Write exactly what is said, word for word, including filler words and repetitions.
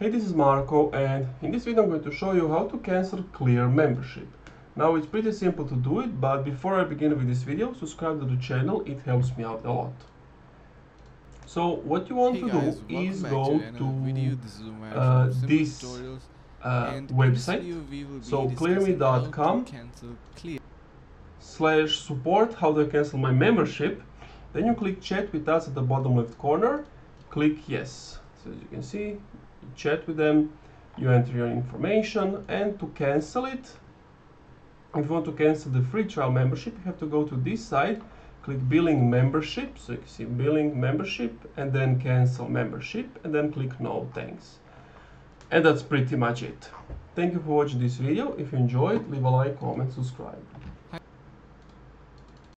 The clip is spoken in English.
Hey, this is Marco, and in this video I'm going to show you how to cancel Clear membership. Now it's pretty simple to do it, but before I begin with this video, subscribe to the channel, it helps me out a lot. So what you want hey to guys, do is go to, to video. This, is uh, this uh, website, video, so clearme dot com clear. slash support how to cancel my membership. Then you click chat with us at the bottom left corner, click yes. So as you can see, chat with them, you enter your information, and to cancel it, if you want to cancel the free trial membership, you have to go to this side, click billing membership, so you can see billing membership, and then cancel membership, and then click no thanks. And that's pretty much it. Thank you for watching this video. If you enjoyed, leave a like, comment, subscribe.